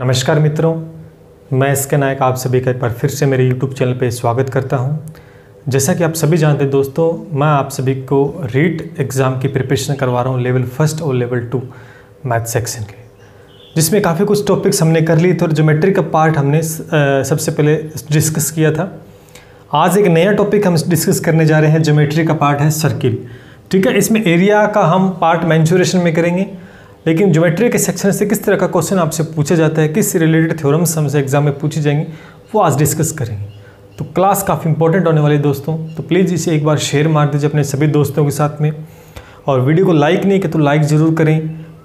नमस्कार मित्रों, मैं एस के नायक आप सभी का एक बार फिर से मेरे YouTube चैनल पे स्वागत करता हूं। जैसा कि आप सभी जानते हैं दोस्तों, मैं आप सभी को रीट एग्ज़ाम की प्रिपरेशन करवा रहा हूं लेवल फर्स्ट और लेवल टू मैथ सेक्शन के, जिसमें काफ़ी कुछ टॉपिक्स हमने कर लिए थे और ज्योमेट्री का पार्ट हमने सबसे पहले डिस्कस किया था। आज एक नया टॉपिक हम डिस्कस करने जा रहे हैं, ज्योमेट्री का पार्ट है सर्किल। ठीक है, इसमें एरिया का हम पार्ट मेंसुरेशन में करेंगे, लेकिन ज्योमेट्री के सेक्शन से किस तरह का क्वेश्चन आपसे पूछा जाता है, किस रिलेटेड थ्योरम्स हमसे एग्जाम में पूछी जाएंगी, वो आज डिस्कस करेंगे। तो क्लास काफ़ी इंपॉर्टेंट होने वाली है दोस्तों, तो प्लीज़ इसे एक बार शेयर मार दीजिए अपने सभी दोस्तों के साथ में, और वीडियो को लाइक नहीं किया तो लाइक ज़रूर करें।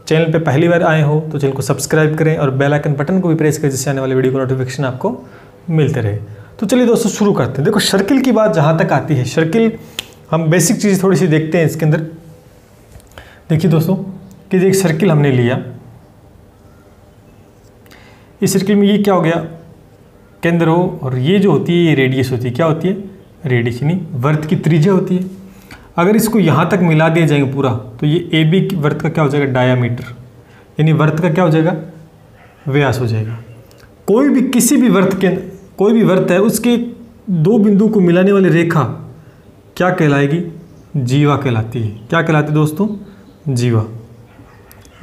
चैनल पे पहली बार आए हो तो चैनल को सब्सक्राइब करें और बेल आइकन बटन को भी प्रेस करें, जिससे आने वाली वीडियो को नोटिफिकेशन आपको मिलते रहे। तो चलिए दोस्तों शुरू करते हैं। देखो, सर्किल की बात जहाँ तक आती है, सर्किल हम बेसिक चीज़ें थोड़ी सी देखते हैं इसके अंदर। देखिए दोस्तों कि एक सर्किल हमने लिया, इस सर्किल में ये क्या हो गया, केंद्र हो, और ये जो होती है ये रेडियस होती है। क्या होती है रेडियस, यानी वर्त की त्रिज्या होती है। अगर इसको यहाँ तक मिला दिया जाएगा पूरा, तो ये ए बी वर्त का क्या हो जाएगा, डायामीटर, यानी वर्त का क्या हो जाएगा, व्यास हो जाएगा। कोई भी किसी भी वर्त के, कोई भी वर्त है, उसके दो बिंदु को मिलाने वाली रेखा क्या कहलाएगी, जीवा कहलाती है। क्या कहलाती है दोस्तों, जीवा।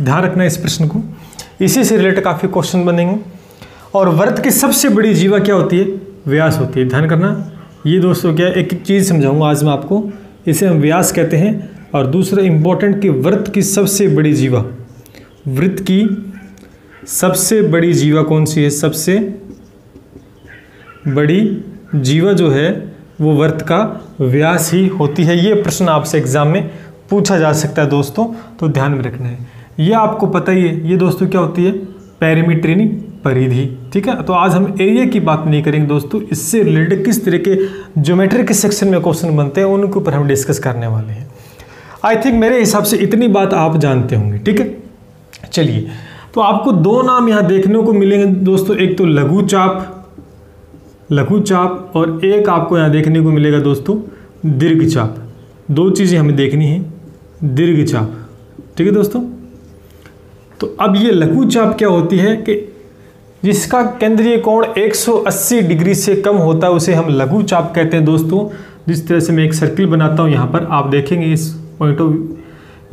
ध्यान रखना इस प्रश्न को, इसी से रिलेटेड काफ़ी क्वेश्चन बनेंगे। और वर्त की सबसे बड़ी जीवा क्या होती है, व्यास होती है। ध्यान करना, ये दोस्तों क्या एक एक चीज़ समझाऊंगा आज मैं आपको, इसे हम व्यास कहते हैं। और दूसरा इम्पोर्टेंट कि वर्त की सबसे बड़ी जीवा, वृत्त की सबसे बड़ी जीवा कौन सी है, सबसे बड़ी जीवा जो है वो वर्त का व्यास ही होती है। ये प्रश्न आपसे एग्जाम में पूछा जा सकता है दोस्तों, तो ध्यान में रखना है। ये आपको पता ही है, ये दोस्तों क्या होती है, पेरीमीटर यानी परिधि। ठीक है, तो आज हम एरिया की बात नहीं करेंगे दोस्तों, इससे रिलेटेड किस तरह के ज्योमेट्री के सेक्शन में क्वेश्चन बनते हैं उनके ऊपर हम डिस्कस करने वाले हैं। आई थिंक मेरे हिसाब से इतनी बात आप जानते होंगे। ठीक है, चलिए, तो आपको दो नाम यहाँ देखने को मिलेंगे दोस्तों, एक तो लघु चाप और एक आपको यहाँ देखने को मिलेगा दोस्तों दीर्घ चाप। दो चीज़ें हमें देखनी है, दीर्घ चाप। ठीक है दोस्तों, तो अब ये लघु चाप क्या होती है कि जिसका केंद्रीय कोण 180 डिग्री से कम होता है उसे हम लघु चाप कहते हैं दोस्तों। जिस तरह से मैं एक सर्किल बनाता हूँ, यहाँ पर आप देखेंगे इस पॉइंट ऑफ,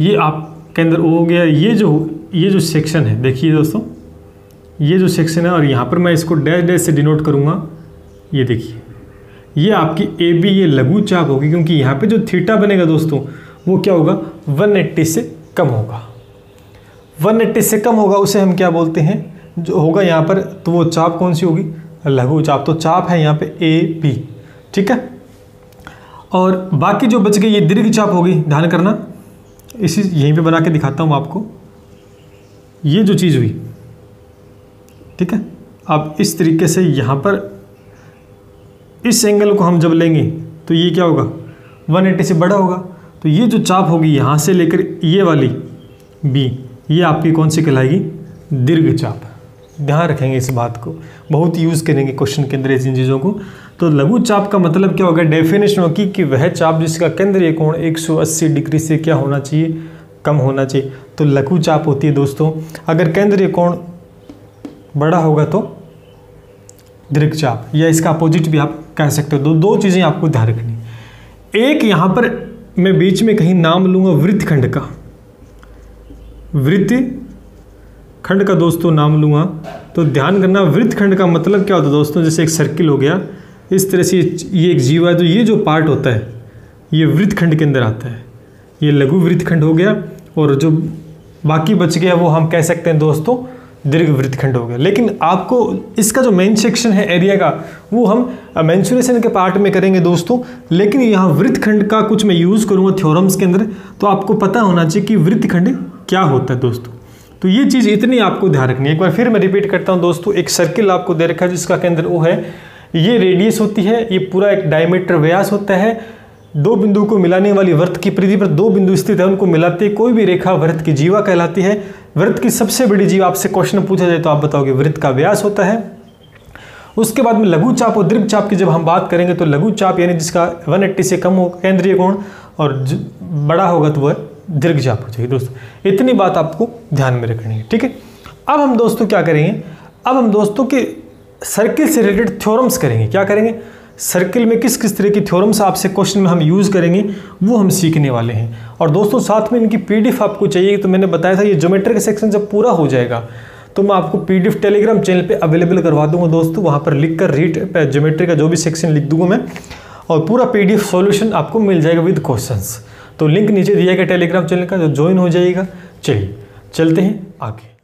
ये आप केंद्र हो गया, ये जो सेक्शन है, देखिए दोस्तों ये जो सेक्शन है, और यहाँ पर मैं इसको डैश डैश से डिनोट करूँगा। ये देखिए, ये आपकी ए बी ये लघु चाप होगी, क्योंकि यहाँ पर जो थीटा बनेगा दोस्तों वो क्या होगा, 180 से कम होगा। 180 से कम होगा उसे हम क्या बोलते हैं, जो होगा यहाँ पर, तो वो चाप कौन सी होगी, लघु चाप। तो चाप है यहाँ पे ए बी। ठीक है, और बाकी जो बच गई ये दीर्घ चाप होगी। ध्यान करना, इसी यहीं पे बना के दिखाता हूँ आपको, ये जो चीज़ हुई। ठीक है, अब इस तरीके से यहाँ पर इस एंगल को हम जब लेंगे तो ये क्या होगा, 180 से बड़ा होगा। तो ये जो चाप होगी यहाँ से लेकर ये वाली बी, ये आपकी कौन सी कहलाएगी, दीर्घ चाप। ध्यान रखेंगे इस बात को, बहुत यूज़ करेंगे क्वेश्चन के अंदर इन चीज़ों को। तो लघु चाप का मतलब क्या होगा, डेफिनेशन होगी कि वह चाप जिसका केंद्रीय कोण 180 डिग्री से क्या होना चाहिए, कम होना चाहिए। तो लघु चाप होती है दोस्तों, अगर केंद्रीय कोण बड़ा होगा तो दीर्घ चाप, या इसका अपोजिट भी आप कह सकते हो। दो चीज़ें आपको ध्यान रखनी, एक यहाँ पर मैं बीच में कहीं नाम लूँगा वृत्तखंड का, वृत्त खंड का दोस्तों नाम लूँगा। तो ध्यान करना, वृत्त खंड का मतलब क्या होता है दोस्तों, जैसे एक सर्किल हो गया, इस तरह से ये एक जीवा है, तो ये जो पार्ट होता है ये वृत्त खंड के अंदर आता है। ये लघु वृत्त खंड हो गया, और जो बाकी बच गया वो हम कह सकते हैं दोस्तों दीर्घ वृत्त खंड हो गया। लेकिन आपको इसका जो मेन सेक्शन है एरिया का, वो हम मेंसुरेशन के पार्ट में करेंगे दोस्तों। लेकिन यहाँ वृत्त खंड का कुछ मैं यूज़ करूँगा थ्योरम्स के अंदर, तो आपको पता होना चाहिए कि वृत्त खंड क्या होता है दोस्तों। तो ये चीज़ इतनी आपको ध्यान रखनी है। एक बार फिर मैं रिपीट करता हूँ दोस्तों, एक सर्किल आपको दे रखा है जिसका केंद्र ओ है, ये रेडियस होती है, ये पूरा एक डायमीटर व्यास होता है। दो बिंदु को मिलाने वाली वर्त की परिधि पर दो बिंदु स्थित है, उनको मिलाते है कोई भी रेखा वर्त की जीवा कहलाती है। वर्त की सबसे बड़ी जीवा आपसे क्वेश्चन पूछा जाए तो आप बताओगे वृत्त का व्यास होता है। उसके बाद में लघु चाप और दीर्घ चाप की जब हम बात करेंगे, तो लघु चाप यानी जिसका 180 से कम हो केंद्रीय कोण और बड़ा होगा तो वह दीर्घ चाप हो जाएगी दोस्तों। इतनी बात आपको ध्यान में रखनी है। ठीक है, अब हम दोस्तों क्या करेंगे, अब हम दोस्तों के सर्किल से रिलेटेड थ्योरम्स करेंगे। क्या करेंगे? सर्किल में किस किस तरह की थ्योरम्स आपसे क्वेश्चन में हम यूज़ करेंगे वो हम सीखने वाले हैं। और दोस्तों साथ में इनकी पीडीएफ आपको चाहिए तो मैंने बताया था ये ज्योमेट्री का सेक्शन जब पूरा हो जाएगा तो मैं आपको पीडीएफ टेलीग्राम चैनल पे अवेलेबल करवा दूंगा दोस्तों। वहाँ पर लिख कर रीट ज्योमेट्री का जो भी सेक्शन लिख दूंगा मैं और पूरा पीडीएफ सॉल्यूशन आपको मिल जाएगा विद क्वेश्चंस। तो लिंक नीचे दिया गया टेलीग्राम चैनल का, जो ज्वाइन हो जाइएगा। चलिए चलते हैं आगे।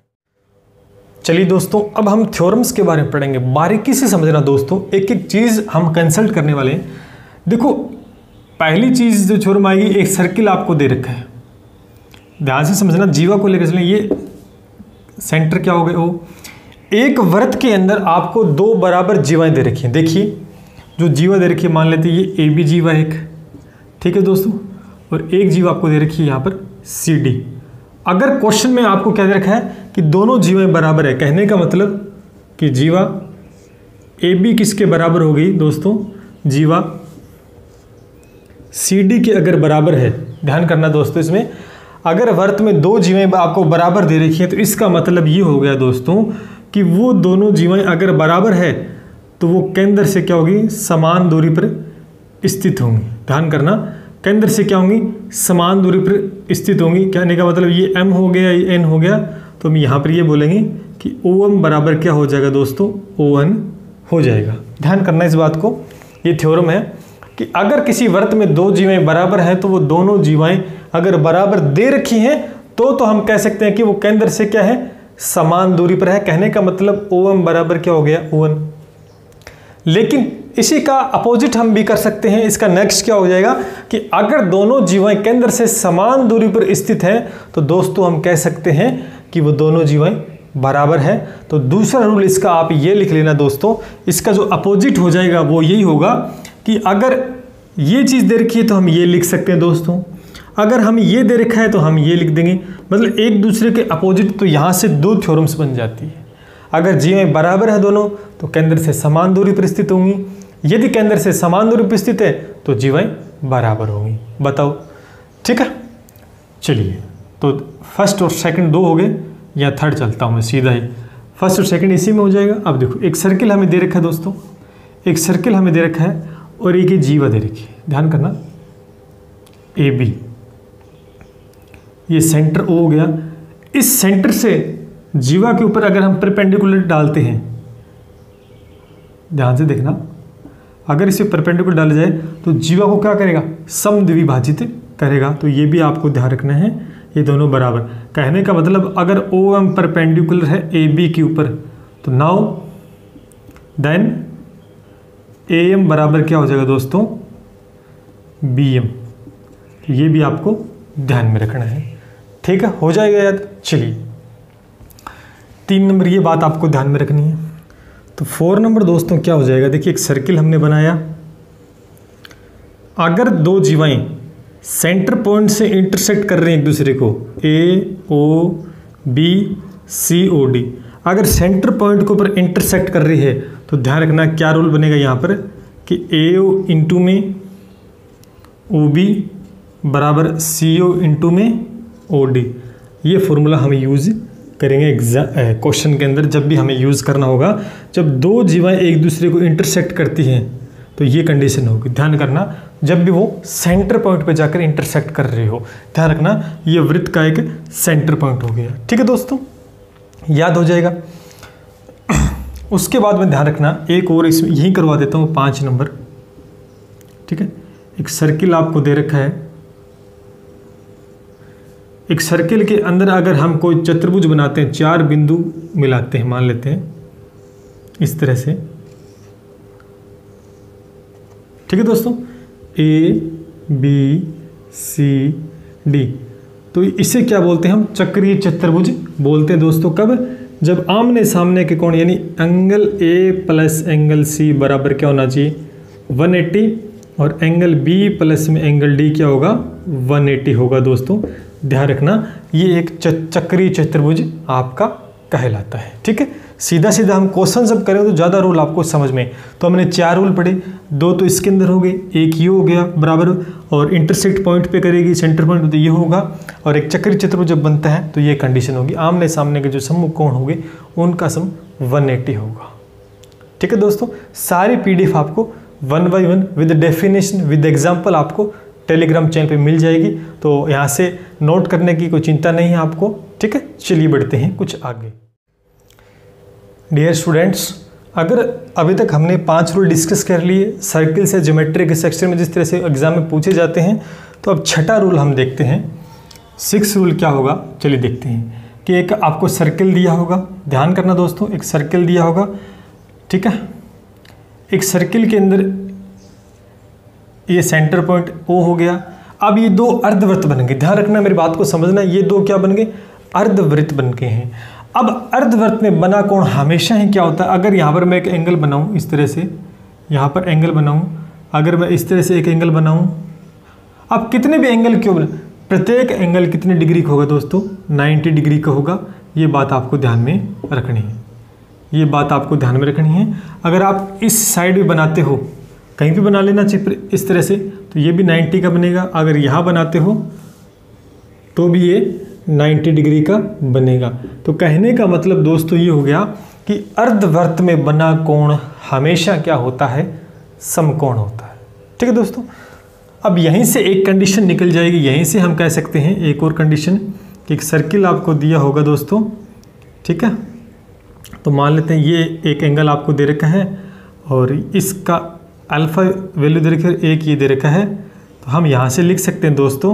चलिए दोस्तों अब हम थ्योरम्स के बारे में पढ़ेंगे, बारीकी से समझना दोस्तों, एक एक चीज़ हम कंसल्ट करने वाले हैं। देखो पहली चीज़ जो थ्योरम आएगी, एक सर्किल आपको दे रखा है, ध्यान से समझना, जीवा को लेकर चलें, ये सेंटर क्या हो गए हो। एक वृत्त के अंदर आपको दो बराबर जीवाएं दे रखी हैं। देखिए जो जीवा दे रखी है, मान लेते हैं ये ए बी जीवा एक, ठीक है दोस्तों, और एक जीवा आपको दे रखी है यहाँ पर सी डी। अगर क्वेश्चन में आपको क्या दे रखा है कि दोनों जीवाएं बराबर है, कहने का मतलब कि जीवा ए बी किसके बराबर हो गई दोस्तों, जीवा सी डी के अगर बराबर है। ध्यान करना दोस्तों, इसमें अगर वर्त में दो जीवाएं आपको बराबर दे रखी हैं तो इसका मतलब ये हो गया दोस्तों कि वो दोनों जीवाएं अगर बराबर है तो वो केंद्र से क्या होगी, समान दूरी पर स्थित होंगी। ध्यान करना, केंद्र से क्या होंगी, समान दूरी पर स्थित होंगी। कहने का मतलब ये m हो गया, ये n हो गया, तो हम यहाँ पर ये बोलेंगे कि ओ एम बराबर क्या हो जाएगा दोस्तों, ओ एन हो जाएगा। ध्यान करना इस बात को, ये थ्योरम है कि अगर किसी वर्त में दो जीवाएं बराबर हैं तो वो दोनों जीवाएं अगर बराबर दे रखी हैं तो हम कह सकते हैं कि वो केंद्र से क्या है, समान दूरी पर है। कहने का मतलब ओ एम बराबर क्या हो गया, ओ एन। लेकिन इसी का अपोजिट हम भी कर सकते हैं, इसका नेक्स्ट क्या हो जाएगा कि अगर दोनों जीवाएं केंद्र से समान दूरी पर स्थित हैं तो दोस्तों हम कह सकते हैं कि वो दोनों जीवाएं बराबर है। तो दूसरा रूल इसका आप ये लिख लेना दोस्तों, इसका जो अपोजिट हो जाएगा वो यही होगा कि अगर ये चीज़ दे रखी है तो हम ये लिख सकते हैं दोस्तों, अगर हम ये दे रखा है तो हम ये लिख देंगे, मतलब एक दूसरे के अपोजिट। तो यहाँ से दो थ्योरम्स बन जाती है, अगर जीवें बराबर है दोनों तो केंद्र से समान दूरी पर स्थित होंगी, यदि केंद्र से समान दूरी पर स्थित है तो जीवें बराबर होंगी। बताओ, ठीक है। चलिए तो फर्स्ट और सेकंड दो हो गए, या थर्ड चलता हूँ मैं सीधा ही, फर्स्ट और सेकंड इसी में हो जाएगा। अब देखो एक सर्किल हमें दे रखा है दोस्तों, एक सर्किल हमें दे रखा है और एक ही जीवा दे रखी है। ध्यान करना, ए बी, ये सेंटर ओ हो गया। इस सेंटर से जीवा के ऊपर अगर हम परपेंडिकुलर डालते हैं, ध्यान से देखना, अगर इसे परपेंडिकुलर डाला जाए तो जीवा को क्या करेगा, समद्विभाजित करेगा। तो ये भी आपको ध्यान रखना है, ये दोनों बराबर। कहने का मतलब अगर ओ एम परपेंडिकुलर है ए बी के ऊपर तो नाउ देन ए एम बराबर क्या हो जाएगा दोस्तों, बी एम। तो ये भी आपको ध्यान में रखना है, ठीक है, हो जाएगा याद। चलिए 3 नंबर ये बात आपको ध्यान में रखनी है। तो 4 नंबर दोस्तों क्या हो जाएगा, देखिए एक सर्किल हमने बनाया, अगर दो जीवाएं सेंटर पॉइंट से इंटरसेक्ट कर रही हैं एक दूसरे को, A O B C O D, अगर सेंटर पॉइंट के ऊपर इंटरसेक्ट कर रही है तो ध्यान रखना क्या रूल बनेगा यहाँ पर कि ए ओ इंटू में ओ बी बराबर सी ओ इंटू में ओ डी। ये फॉर्मूला हमें यूज़ करेंगे एग्जाम क्वेश्चन के अंदर, जब भी हमें यूज़ करना होगा, जब दो जीवाएं एक दूसरे को इंटरसेक्ट करती हैं तो ये कंडीशन होगी। ध्यान करना, जब भी वो सेंटर पॉइंट पे जाकर इंटरसेक्ट कर रहे हो, ध्यान रखना ये वृत्त का एक सेंटर पॉइंट हो गया, ठीक है दोस्तों, याद हो जाएगा। उसके बाद में ध्यान रखना एक और इसमें यहीं करवा देता हूँ, 5 नंबर, ठीक है। एक सर्किल आपको दे रखा है, एक सर्किल के अंदर अगर हम कोई चतुर्भुज बनाते हैं, 4 बिंदु मिलाते हैं, मान लेते हैं इस तरह से, ठीक है दोस्तों, ए बी सी डी, तो इसे क्या बोलते हैं हम, चक्रीय चतुर्भुज बोलते हैं दोस्तों। कब, जब आमने सामने के कोण यानी angle A plus angle C बराबर क्या होना चाहिए, 180, और एंगल बी प्लस में एंगल डी क्या होगा, 180 होगा दोस्तों। ध्यान रखना ये एक चक्रीय चतुर्भुज आपका कहलाता है, ठीक है। सीधा सीधा हम क्वेश्चन जब करें तो ज़्यादा रूल आपको समझ में, तो हमने 4 रूल पढ़े, 2 तो इसके अंदर हो गए, एक ये हो गया बराबर, और इंटरसेक्ट पॉइंट पे करेगी सेंटर पॉइंट तो ये होगा, और एक चक्रीय चतुर्भुज जब बनता है तो ये कंडीशन होगी, आमने सामने के जो समकोण होंगे उनका सम 180 होगा। ठीक है दोस्तों, सारी PDF आपको 1 by 1 with definition with example आपको टेलीग्राम चैनल पे मिल जाएगी, तो यहाँ से नोट करने की कोई चिंता नहीं है आपको। ठीक है, चलिए बढ़ते हैं कुछ आगे। डियर स्टूडेंट्स, अगर अभी तक हमने 5 रूल डिस्कस कर लिए सर्किल से ज्योमेट्री के सेक्शन में, जिस तरह से एग्जाम में पूछे जाते हैं, तो अब 6ठा रूल हम देखते हैं। 6 रूल क्या होगा, चलिए देखते हैं। कि एक आपको सर्किल दिया होगा, ध्यान करना दोस्तों, एक सर्किल दिया होगा। ठीक है, एक सर्किल के अंदर ये सेंटर पॉइंट ओ हो गया। अब ये 2 अर्धवृत्त बन गए, ध्यान रखना मेरी बात को समझना, ये 2 क्या बन गए, अर्धवृत्त बन गए हैं। अब अर्धवृत्त में बना कोण हमेशा ही क्या होता है, अगर यहाँ पर मैं एक एंगल बनाऊँ इस तरह से, यहाँ पर एंगल बनाऊँ, अगर मैं इस तरह से एक एंगल बनाऊँ, अब कितने भी एंगल क्यों बना, प्रत्येक एंगल कितने डिग्री का होगा दोस्तों, 90 डिग्री का होगा। ये बात आपको ध्यान में रखनी है, ये बात आपको ध्यान में रखनी है। अगर आप इस साइड भी बनाते हो, कहीं भी बना लेना चाहिए इस तरह से, तो ये भी 90 का बनेगा। अगर यहाँ बनाते हो तो भी ये 90 डिग्री का बनेगा। तो कहने का मतलब दोस्तों ये हो गया कि अर्धवृत्त में बना कोण हमेशा क्या होता है, समकोण होता है। ठीक है दोस्तों, अब यहीं से एक कंडीशन निकल जाएगी, यहीं से हम कह सकते हैं एक और कंडीशन कि एक सर्किल आपको दिया होगा दोस्तों। ठीक है, तो मान लेते हैं ये एक एंगल आपको दे रखा है और इसका अल्फा वैल्यू दे रखा है, एक ये दे रखा है, तो हम यहाँ से लिख सकते हैं दोस्तों,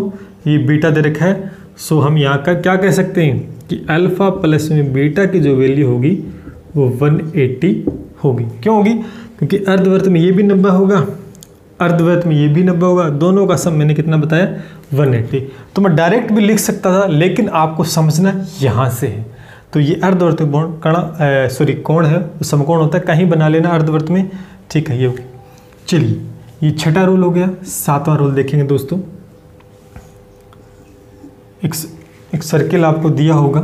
ये बीटा दे रखा है। सो हम यहाँ का क्या कह सकते हैं कि अल्फ़ा प्लस में बीटा की जो वैल्यू होगी वो 180 होगी। क्यों होगी, क्योंकि अर्धवृत्त में ये भी 90 होगा, अर्धवृत्त में ये भी 90 होगा, दोनों का सम मैंने कितना बताया, 180। तो मैं डायरेक्ट भी लिख सकता था, लेकिन आपको समझना यहाँ से है। तो ये अर्धवृत्त कोण कोण है, समकोण होता है, कहीं बना लेना अर्धवृत्त में। ठीक है, ये होगी। चलिए, ये 6ठा रूल हो गया। 7वां रूल देखेंगे दोस्तों। एक सर्किल आपको दिया होगा,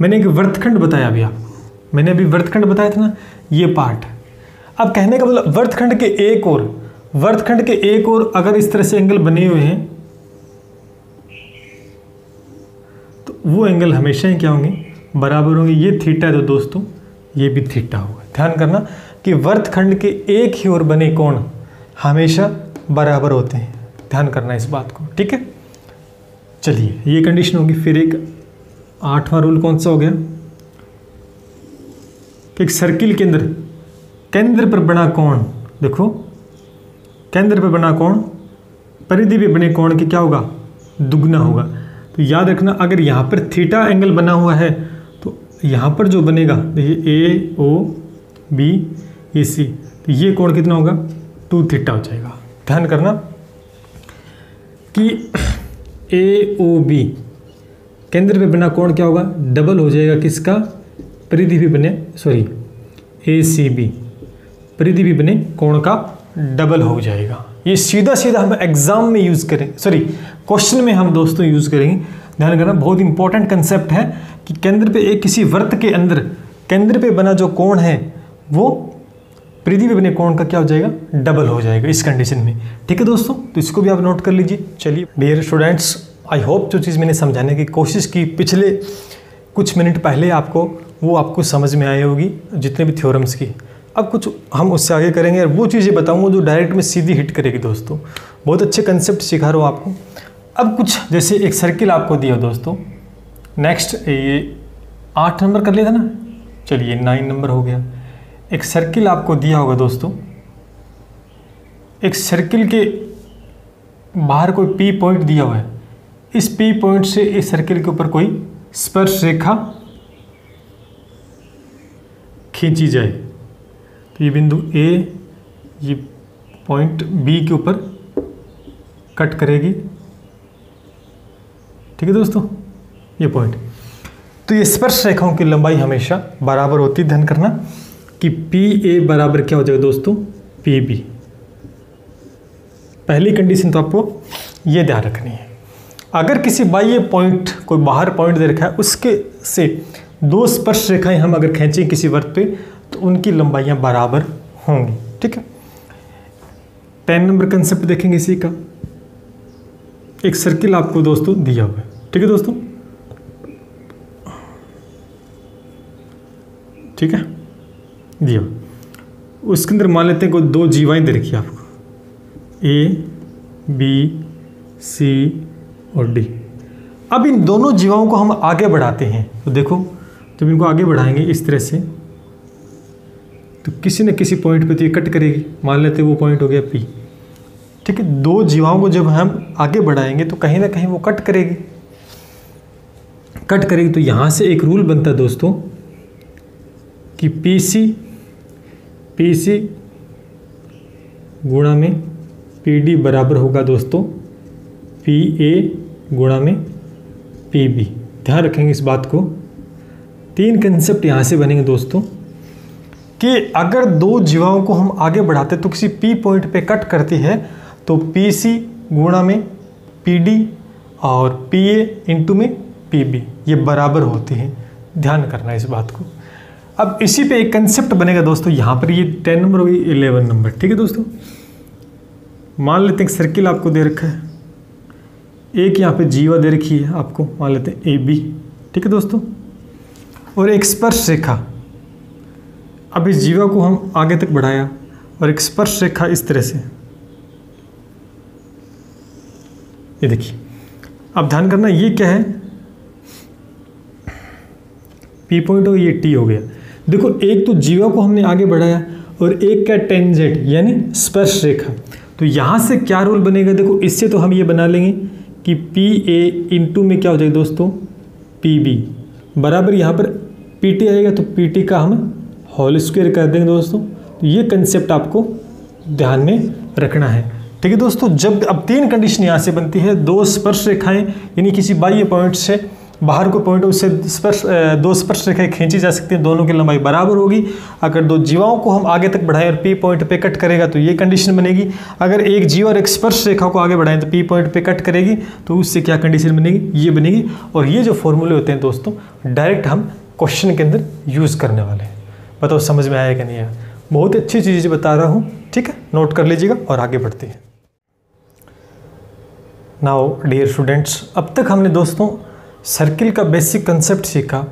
मैंने एक वृत्तखंड बताया अभी आपको, मैंने अभी वृत्तखंड बताया था ना, ये पार्ट। अब कहने का मतलब वृत्तखंड के एक और, वृत्तखंड के एक और अगर इस तरह से एंगल बने हुए हैं तो वो एंगल हमेशा ही क्या होंगे, बराबर होंगे। ये थीटा है तो दोस्तों ये भी थीटा होगा। ध्यान करना कि वृत्तखंड के एक ही ओर बने कोण हमेशा बराबर होते हैं, ध्यान करना इस बात को। ठीक है, चलिए ये कंडीशन होगी। फिर एक 8वां रूल कौन सा हो गया, एक सर्किल के अंदर केंद्र पर बना कोण, देखो केंद्र पर बना कोण परिधि पे बने कोण के क्या होगा, दुगना होगा। तो याद रखना, अगर यहाँ पर थीटा एंगल बना हुआ है तो यहाँ पर जो बनेगा, देखिए ए ओ बी ए सी, तो ये कोण कितना होगा, 2 थीटा हो जाएगा। ध्यान करना कि ए ओ बी केंद्र पे बना कोण क्या होगा, डबल हो जाएगा किसका, परिधि भी बने, सॉरी ए सी बी परिधि भी बने कोण का डबल हो जाएगा। ये सीधा सीधा हम एग्जाम में यूज़ करें, सॉरी क्वेश्चन में हम दोस्तों यूज़ करेंगे। ध्यान करना, बहुत इंपॉर्टेंट कंसेप्ट है कि केंद्र पे एक किसी वृत्त के अंदर केंद्र पे बना जो कोण है वो परिधि पे बने कोण का क्या हो जाएगा, डबल हो जाएगा इस कंडीशन में। ठीक है दोस्तों, तो इसको भी आप नोट कर लीजिए। चलिए डियर स्टूडेंट्स, आई होप जो चीज़ मैंने समझाने की कोशिश की पिछले कुछ मिनट पहले आपको, वो आपको समझ में आई होगी, जितने भी थ्योरम्स की। अब कुछ हम उससे आगे करेंगे और वो चीज़ें बताऊँगा जो डायरेक्ट में सीधी हिट करेगी दोस्तों। बहुत अच्छे कंसेप्ट सिखा रहा हूँ आपको। अब कुछ जैसे एक सर्किल आपको दिया दोस्तों, नेक्स्ट ये 8 नंबर कर लिया था ना, चलिए 9 नंबर हो गया। एक सर्किल आपको दिया होगा दोस्तों, एक सर्किल के बाहर कोई पी पॉइंट दिया हुआ है, इस पी पॉइंट से इस सर्किल के ऊपर कोई स्पर्श रेखा खींची जाए, तो ये बिंदु ए ये पॉइंट बी के ऊपर कट करेगी। ठीक है दोस्तों, ये पॉइंट, तो ये स्पर्श रेखाओं की लंबाई हमेशा बराबर होती है। ध्यान करना कि पी ए बराबर क्या हो जाएगा दोस्तों, पी बी। पहली कंडीशन तो आपको ये ध्यान रखनी है। अगर किसी बाह्य पॉइंट, कोई बाहर पॉइंट दे रखा है, उसके से 2 स्पर्श रेखाएं हम अगर खींचें किसी वृत्त पे तो उनकी लंबाइयां बराबर होंगी। ठीक है, 10 नंबर कंसेप्ट देखेंगे इसी का। एक सर्किल आपको दोस्तों दिया हुआ है, ठीक है दोस्तों, ठीक है जी। उसके अंदर मान लेते हैं कोई दो जीवाएँ दे रखी है आपको, ए बी सी और डी। अब इन दोनों जीवाओं को हम आगे बढ़ाते हैं तो देखो जब इनको आगे बढ़ाएंगे इस तरह से तो किसी न किसी पॉइंट पे तो ये कट करेगी, मान लेते हैं वो पॉइंट हो गया पी। ठीक है, दो जीवाओं को जब हम आगे बढ़ाएंगे तो कहीं ना कहीं वो कट करेगी, कट करेगी। तो यहाँ से एक रूल बनता है दोस्तों कि पी सी गुणा में पी डी बराबर होगा दोस्तों पी ए गुणा में पी बी। ध्यान रखेंगे इस बात को, तीन कंसेप्ट यहाँ से बनेंगे दोस्तों कि अगर दो जीवाओं को हम आगे बढ़ाते तो किसी पी पॉइंट पे कट करती है तो पी सी गुणा में पी डी और पी ए इंटू में पी बी ये बराबर होती है। ध्यान करना इस बात को। अब इसी पे एक कंसेप्ट बनेगा दोस्तों, यहाँ पर ये 10 नंबर होगी 11 नंबर। ठीक है दोस्तों, मान लेते हैं सर्किल आपको दे रखा है, एक यहाँ पे जीवा दे रखी है आपको, मान लेते हैं ए बी। ठीक है दोस्तों, और एक स्पर्श रेखा। अब इस जीवा को हम आगे तक बढ़ाया और एक स्पर्श रेखा इस तरह से, ये देखिए। अब ध्यान करना ये क्या है, पी पॉइंट हो गया, ये टी हो गया। देखो एक तो जीवा को हमने आगे बढ़ाया और एक का टेंजेंट यानी स्पर्श रेखा। तो यहाँ से क्या रूल बनेगा, देखो इससे तो हम ये बना लेंगे कि पी ए इंटू में क्या हो जाएगा दोस्तों पी बी बराबर, यहाँ पर पी टी आएगा तो पी टी का हम होल स्क्वायर कर देंगे दोस्तों। तो ये कंसेप्ट आपको ध्यान में रखना है। ठीक है दोस्तों, जब अब तीन कंडीशन यहाँ से बनती है, दो स्पर्श रेखाएँ यानी किसी बाह्य पॉइंट से बाहर को पॉइंट उससे स्पर्श दो स्पर्श रेखाएं खींची जा सकती हैं, दोनों की लंबाई बराबर होगी। अगर दो जीवाओं को हम आगे तक बढ़ाएं और पी पॉइंट पे कट करेगा तो ये कंडीशन बनेगी। अगर एक जीवा और एक स्पर्श रेखा को आगे बढ़ाएं तो पी पॉइंट पे कट करेगी तो उससे क्या कंडीशन बनेगी, ये बनेगी। और ये जो फॉर्मूले होते हैं दोस्तों डायरेक्ट हम क्वेश्चन के अंदर यूज़ करने वाले हैं। बताओ समझ में आया कि नहीं आया? बहुत अच्छी चीज़ें बता रहा हूँ, ठीक है, नोट कर लीजिएगा और आगे बढ़ते हैं। नाउ डियर स्टूडेंट्स, अब तक हमने दोस्तों सर्किल का बेसिक कंसेप्ट सीखा,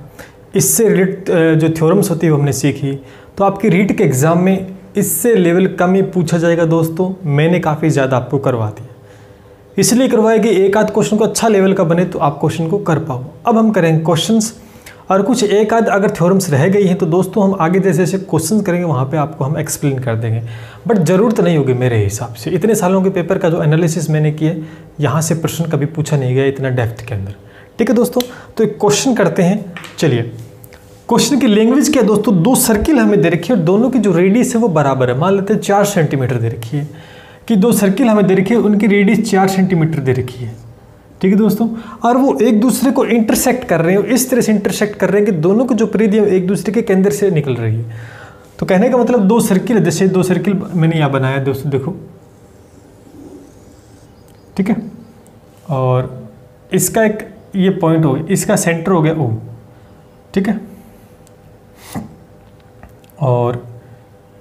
इससे रिलेटेड जो थ्योरम्स होती है वो हमने सीखी। तो आपके रीट के एग्ज़ाम में इससे लेवल कम ही पूछा जाएगा दोस्तों। मैंने काफ़ी ज़्यादा आपको करवा दिया, इसलिए करवाया कि एक आध क्वेश्चन को अच्छा लेवल का बने तो आप क्वेश्चन को कर पाओ। अब हम करेंगे क्वेश्चंस और कुछ एक आध अगर थ्योरम्स रह गई हैं तो दोस्तों हम आगे जैसे जैसे क्वेश्चन करेंगे वहाँ पे आपको हम एक्सप्लेन कर देंगे, बट ज़रूरत नहीं होगी मेरे हिसाब से। इतने सालों के पेपर का जो एनालिसिस मैंने किया है, यहाँ से प्रश्न कभी पूछा नहीं गया इतना डेप्थ के अंदर। ठीक है दोस्तों, तो एक क्वेश्चन करते हैं। चलिए, क्वेश्चन की लैंग्वेज क्या है दोस्तों, दो सर्किल हमें दे रखी है और दोनों की जो रेडियस है वो बराबर है। मान लेते हैं 4 सेंटीमीटर दे रखी है कि दो सर्किल हमें दे रखी है, उनकी रेडियस 4 सेंटीमीटर दे रखी है। ठीक है दोस्तों, और वो एक दूसरे को इंटरसेक्ट कर रहे हैं और इस तरह से इंटरसेक्ट कर रहे हैं कि दोनों की जो परिधि है एक दूसरे के केंद्र से निकल रही है। तो कहने का मतलब दो सर्किल है, जैसे दो सर्किल मैंने यहाँ बनाया दोस्तों, देखो। ठीक है, और इसका एक ये पॉइंट हो गया, इसका सेंटर हो गया ओ। ठीक है, और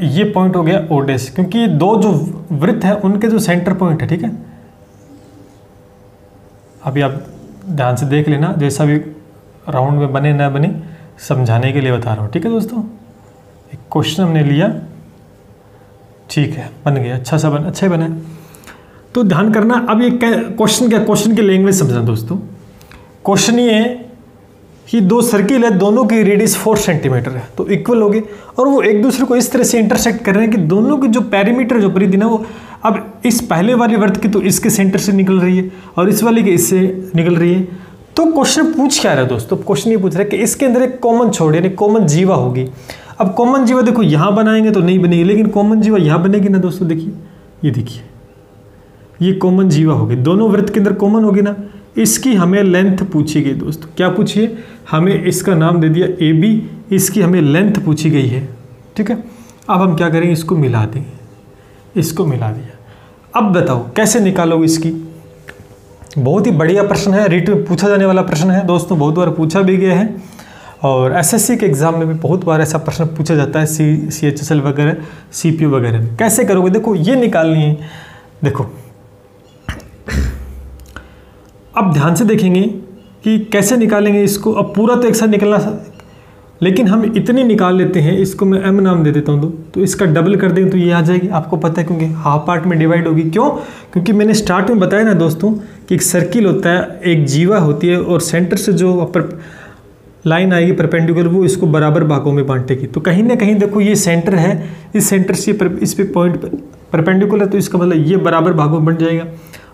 ये पॉइंट हो गया ओ डैश, क्योंकि दो जो वृत्त है उनके जो सेंटर पॉइंट है। ठीक है, अभी आप ध्यान से देख लेना, जैसा भी राउंड में बने ना बने समझाने के लिए बता रहा हूँ। ठीक है दोस्तों, एक क्वेश्चन हमने लिया, ठीक है, बन गया, अच्छा सा बन, अच्छा ही बना। तो ध्यान करना, अब ये क्वेश्चन क्या, क्वेश्चन की लैंग्वेज समझना दोस्तों। क्वेश्चन ये है कि दो सर्किल है, दोनों की रेडियस 4 सेंटीमीटर है तो इक्वल हो गए, और वो एक दूसरे को इस तरह से इंटरसेक्ट कर रहे हैं कि दोनों के जो पैरीमीटर जो परिधि ना वो अब इस पहले वाले वृत्त की तो इसके सेंटर से निकल रही है और इस वाले की इससे निकल रही है। तो क्वेश्चन पूछ क्या रहा है दोस्तों, क्वेश्चन ये पूछ रहा है कि इसके अंदर एक कॉमन छोड़ यानी कॉमन जीवा होगी। अब कॉमन जीवा देखो यहाँ बनाएंगे तो नहीं बनेगी, लेकिन कॉमन जीवा यहाँ बनेगी ना दोस्तों, देखिए ये, देखिए ये कॉमन जीवा होगी, दोनों वृत्त के अंदर कॉमन होगी ना। इसकी हमें लेंथ पूछी गई दोस्तों, क्या पूछी है, हमें इसका नाम दे दिया ए बी, इसकी हमें लेंथ पूछी गई है। ठीक है, अब हम क्या करेंगे, इसको मिला देंगे, इसको मिला दिया। अब बताओ कैसे निकालोगे इसकी, बहुत ही बढ़िया प्रश्न है, रीट में पूछा जाने वाला प्रश्न है दोस्तों, बहुत बार पूछा भी गया है और एसएससी के एग्ज़ाम में भी बहुत बार ऐसा प्रश्न पूछा जाता है, CHSL वगैरह CPO वगैरह। कैसे करोगे, देखो ये निकालनी है, देखो अब ध्यान से देखेंगे कि कैसे निकालेंगे इसको। अब पूरा तो एक साथ निकलना, लेकिन हम इतनी निकाल लेते हैं। इसको मैं m नाम दे देता हूँ तो इसका डबल कर देंगे तो ये आ जाएगी। आपको पता है क्योंकि हाफ पार्ट में डिवाइड होगी। क्यों? क्योंकि मैंने स्टार्ट में बताया ना दोस्तों कि एक सर्किल होता है, एक जीवा होती है और सेंटर से जो लाइन आएगी परपेंडिकुलर वो इसको बराबर भागों में बांटेगी। तो कहीं ना कहीं देखो ये सेंटर है, इस सेंटर से इस पर पॉइंट परपेंडिकुलर, तो इसका मतलब ये बराबर भागों में बंट जाएगा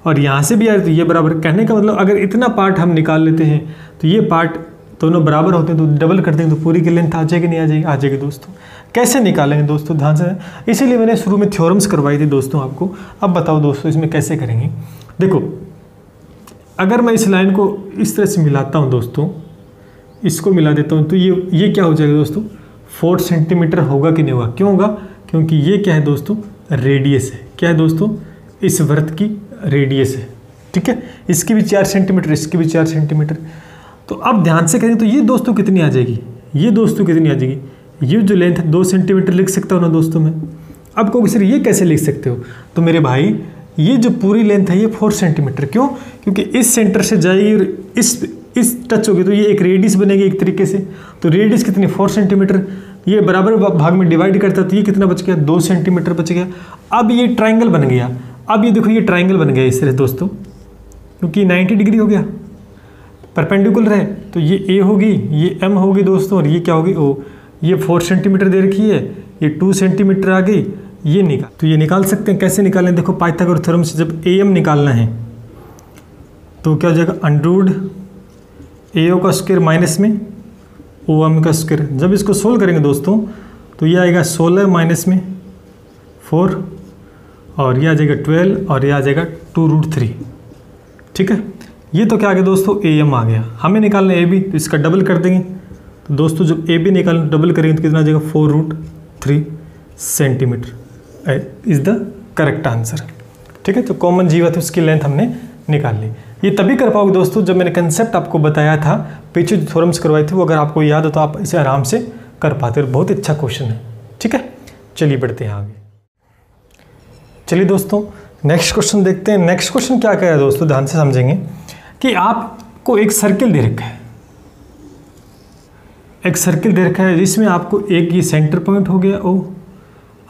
और यहाँ से भी आए तो ये बराबर। कहने का मतलब अगर इतना पार्ट हम निकाल लेते हैं तो ये पार्ट दोनों बराबर होते हैं तो डबल कर देंगे तो पूरी की लेंथ आ जाएगी। नहीं आ जाएगी? आ जाएगी दोस्तों। कैसे निकालेंगे दोस्तों ध्यान से, इसीलिए मैंने शुरू में थ्योरम्स करवाई थी दोस्तों आपको। अब बताओ दोस्तों इसमें कैसे करेंगे। देखो अगर मैं इस लाइन को इस तरह से मिलाता हूँ दोस्तों, इसको मिला देता हूँ तो ये क्या हो जाएगा दोस्तों, 4 सेंटीमीटर होगा कि नहीं होगा। क्यों होगा? क्योंकि ये क्या है दोस्तों, रेडियस है। क्या है दोस्तों, इस वर्त की रेडियस है। ठीक है, इसकी भी 4 सेंटीमीटर, इसकी भी 4 सेंटीमीटर। तो अब ध्यान से करेंगे तो ये दोस्तों कितनी आ जाएगी, ये दोस्तों कितनी आ जाएगी। ये जो लेंथ है 2 सेंटीमीटर लिख सकता हूँ ना दोस्तों मैं। अब कहोगे सर ये कैसे लिख सकते हो, तो मेरे भाई ये जो पूरी लेंथ है ये 4 सेंटीमीटर। क्यों? क्योंकि इस सेंटर से जाएगी और इस टच होगी तो ये एक रेडियस बनेगी एक तरीके से। तो रेडियस कितनी, 4 सेंटीमीटर। ये बराबर भाग में डिवाइड करता तो ये कितना बच गया, 2 सेंटीमीटर बच गया। अब ये ट्राइंगल बन गया। अब ये देखो ये ट्राइंगल बन गया इस तरह दोस्तों, क्योंकि 90 डिग्री हो गया, परपेंडिकुलर है। तो ये ए होगी, ये एम होगी दोस्तों और ये क्या होगी ओ। ये 4 सेंटीमीटर दे रखी है, ये 2 सेंटीमीटर आ गई। ये निकाल तो ये निकाल सकते हैं। कैसे निकालें, देखो पाइथागोरस थ्योरम से जब ए एम निकालना है तो क्या हो जाएगा, अंडरूट AO का स्क्वायर माइनस में OM का स्क्वायर। जब इसको सोल्व करेंगे दोस्तों तो ये आएगा 16 माइनस में 4 और ये आ जाएगा 12 और ये आ जाएगा 2√3। ठीक है, ये तो क्या आ गया दोस्तों AM आ गया। हमें निकालना है AB तो इसका डबल कर देंगे। तो दोस्तों जब AB निकालें डबल करेंगे तो कितना आ जाएगा, 4√3 centimetre is the correct answer. ठीक है, तो कॉमन जीवा थी उसकी लेंथ हमने निकाल ली। ये तभी कर पाओगे दोस्तों जब मैंने कंसेप्ट आपको बताया था, पीछे जो थ्योरम्स करवाए थे वो अगर आपको याद हो तो आप इसे आराम से कर पाते हो। बहुत अच्छा क्वेश्चन है। ठीक है, चलिए बढ़ते हैं आगे। चलिए दोस्तों नेक्स्ट क्वेश्चन देखते हैं। नेक्स्ट क्वेश्चन क्या कह रहा है दोस्तों, ध्यान से समझेंगे कि आपको एक सर्किल दे रखा है, एक सर्किल दे रखा है जिसमें आपको एक ये सेंटर पॉइंट हो गया ओ,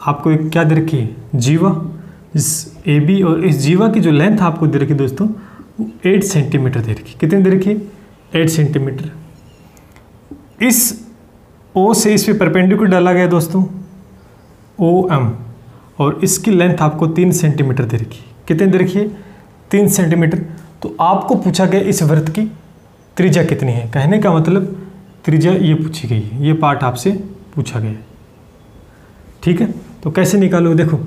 आपको एक क्या दे रखी है जीवा, इस ए बी, और इस जीवा की जो लेंथ आपको दे रखी दोस्तों 8 सेंटीमीटर दे रखी। कितने दे रखी, 8 सेंटीमीटर। इस ओ से इस पर परपेंडिकुलर डाला गया दोस्तों OM और इसकी लेंथ आपको 3 सेंटीमीटर दे रखी। कितने दे रखी है, 3 सेंटीमीटर। तो आपको पूछा गया इस वृत्त की त्रिज्या कितनी है। कहने का मतलब त्रिज्या ये पूछी गई है, ये पार्ट आपसे पूछा गया है। ठीक है, तो कैसे निकालो, देखो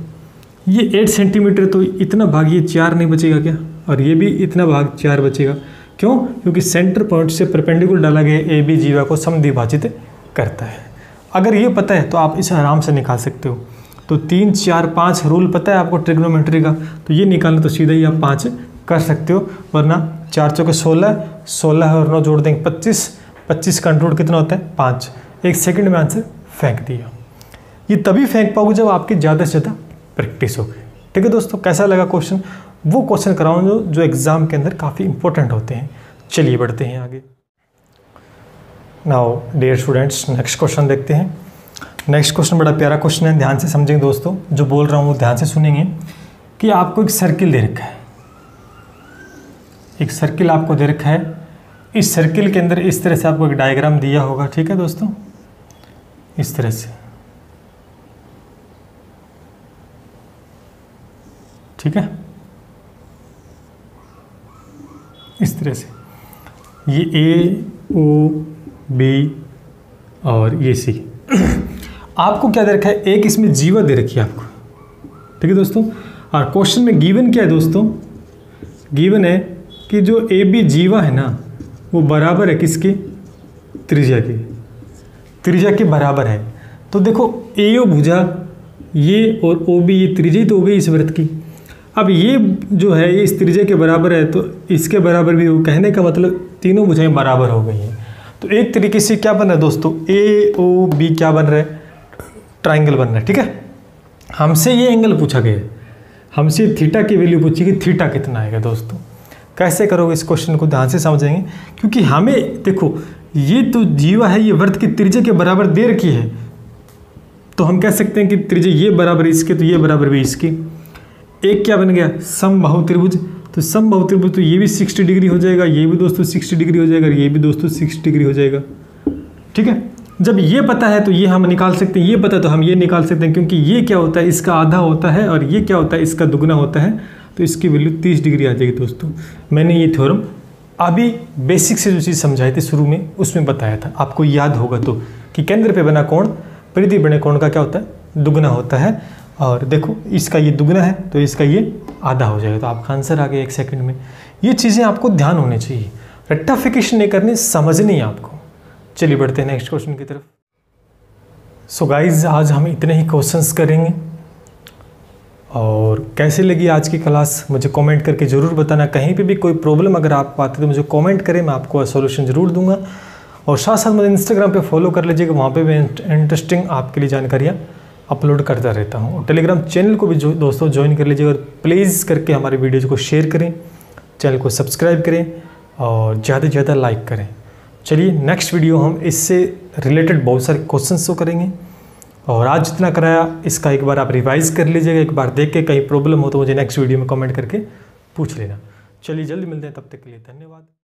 ये 8 सेंटीमीटर तो इतना भाग ये 4 नहीं बचेगा क्या, और ये भी इतना भाग 4 बचेगा। क्यों? क्योंकि सेंटर पॉइंट से परपेंडिकुलर डाला गया AB जीवा को समद्विभाजित करता है। अगर ये पता है तो आप इसे आराम से निकाल सकते हो। तो 3, 4, 5 रूल पता है आपको ट्रिग्नोमेट्री का, तो ये निकालना तो सीधा ही आप 5 कर सकते हो, वरना 4 चौके 16, 16 और 9 जोड़ देंगे 25, 25 का अंडररूट कितना होता है 5। एक सेकेंड में आंसर फेंक दिया। ये तभी फेंक पाओगे जब आपकी ज़्यादा से ज़्यादा प्रैक्टिस हो गई। ठीक है दोस्तों, कैसा लगा क्वेश्चन, वो क्वेश्चन कराऊँ जो एग्ज़ाम के अंदर काफ़ी इंपॉर्टेंट होते हैं। चलिए बढ़ते हैं आगे। Now dear students next question देखते हैं। नेक्स्ट क्वेश्चन बड़ा प्यारा क्वेश्चन है, ध्यान से समझेंगे दोस्तों, जो बोल रहा हूँ वो ध्यान से सुनेंगे। कि आपको एक सर्किल दे रखा है, एक सर्किल आपको दे रखा है। इस सर्किल के अंदर इस तरह से आपको एक डायग्राम दिया होगा। ठीक है दोस्तों, इस तरह से। ठीक है, इस तरह से ये A, O, B और ये C। आपको क्या दे रखा है, एक इसमें जीवा दे रखी है आपको। ठीक है दोस्तों, और क्वेश्चन में गिवन क्या है दोस्तों, गिवन है कि जो AB जीवा है ना वो बराबर है किसके, त्रिज्या के, त्रिज्या के बराबर है। तो देखो AO भुजा ये और OB ये त्रिज्या तो हो गई इस वृत्त की। अब ये जो है ये इस त्रिज्या के बराबर है तो इसके बराबर भी हो। कहने का मतलब तीनों भुजाएं बराबर हो गई हैं। तो एक तरीके से क्या बन रहा है दोस्तों, AOB क्या बन रहा है, ट्राइंगल बन रहा है। ठीक है, हमसे ये एंगल पूछा गया है, हमसे थीटा की वैल्यू पूछी कि थीटा कितना आएगा दोस्तों। कैसे करोगे इस क्वेश्चन को ध्यान से समझेंगे, क्योंकि हमें देखो ये तो जीवा है, ये वृत्त की त्रिज्या के बराबर देर की है, तो हम कह सकते हैं कि त्रिज्या ये बराबर इसके तो ये बराबर भी इसके। एक क्या बन गया समबाहु त्रिभुज, तो समबाहु त्रिभुज तो ये भी 60 डिग्री हो जाएगा, ये भी दोस्तों 60 डिग्री हो जाएगा, ये भी दोस्तों 60 डिग्री हो जाएगा। ठीक है, जब ये पता है तो ये हम निकाल सकते हैं, ये पता तो हम ये निकाल सकते हैं, क्योंकि ये क्या होता है इसका आधा होता है और ये क्या होता है इसका दुगना होता है, तो इसकी वैल्यू 30 डिग्री आ जाएगी। दोस्तों मैंने ये थ्योरम अभी बेसिक से जो चीज़ समझाई थी शुरू में उसमें बताया था, आपको याद होगा तो, कि केंद्र पे बना कोण परिधि बने कोण का क्या होता है दुगना होता है। और देखो इसका ये दुगना है तो इसका ये आधा हो जाएगा, तो आपका आंसर आ गया एक सेकंड में। ये चीज़ें आपको ध्यान होनी चाहिए, रेक्टिफिकेशन नहीं करनी, समझनी है आपको। चलिए बढ़ते हैं नेक्स्ट क्वेश्चन की तरफ। सो गाइज आज हम इतने ही क्वेश्चंस करेंगे, और कैसे लगी आज की क्लास मुझे कमेंट करके ज़रूर बताना। कहीं पे भी कोई प्रॉब्लम अगर आप पाते तो मुझे कमेंट करें, मैं आपको सॉल्यूशन ज़रूर दूंगा। और साथ साथ मुझे इंस्टाग्राम पे फॉलो कर लीजिएगा, वहाँ पे मैं इंटरेस्टिंग आपके लिए जानकारियाँ अपलोड करता रहता हूँ। और टेलीग्राम चैनल को भी दोस्तों ज्वाइन कर लीजिएगा, और प्लीज़ करके हमारे वीडियोज़ को शेयर करें, चैनल को सब्सक्राइब करें और ज़्यादा से ज़्यादा लाइक करें। चलिए नेक्स्ट वीडियो हम इससे रिलेटेड बहुत सारे क्वेश्चंस तो करेंगे, और आज जितना कराया इसका एक बार आप रिवाइज कर लीजिएगा, एक बार देख के कहीं प्रॉब्लम हो तो मुझे नेक्स्ट वीडियो में कमेंट करके पूछ लेना। चलिए जल्दी मिलते हैं, तब तक के लिए धन्यवाद।